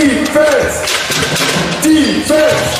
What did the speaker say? Defense! Defense!